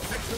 resistance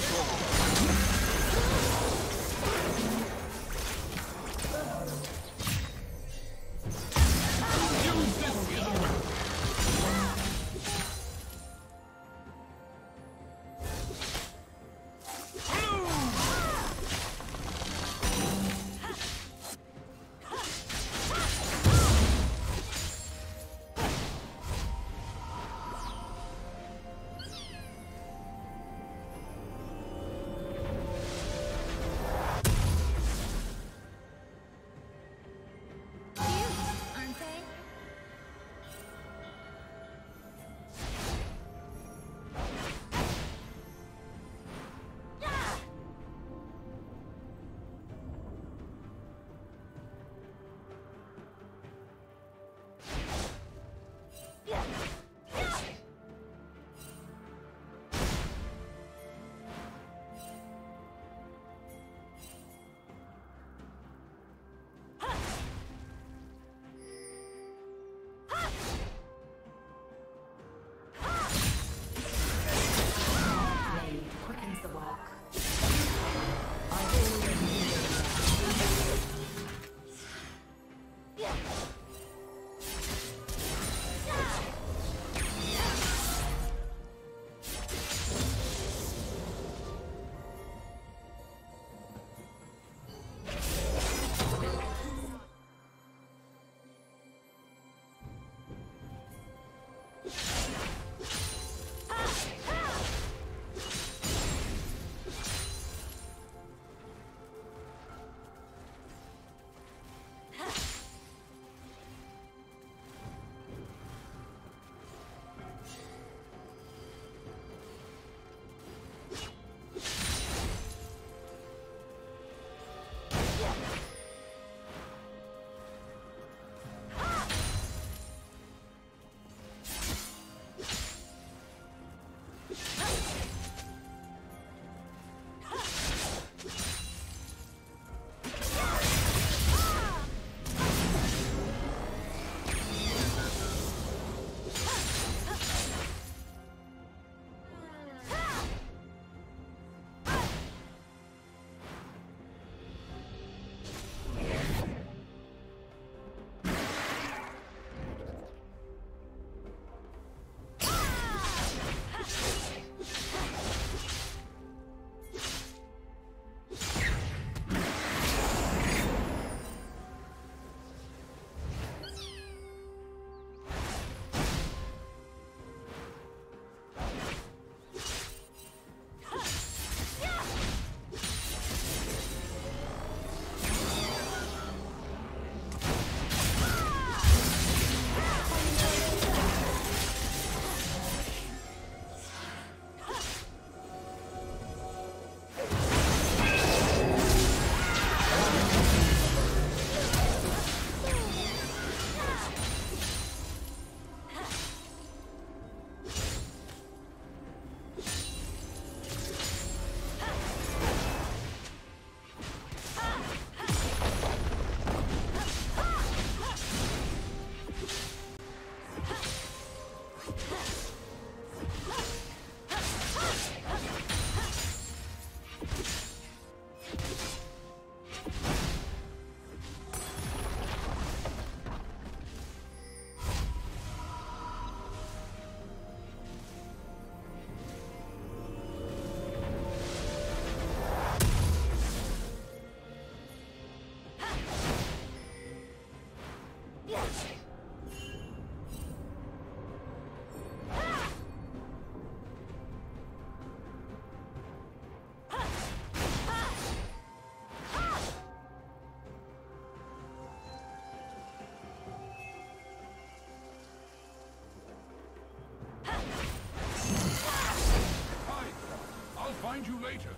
you later.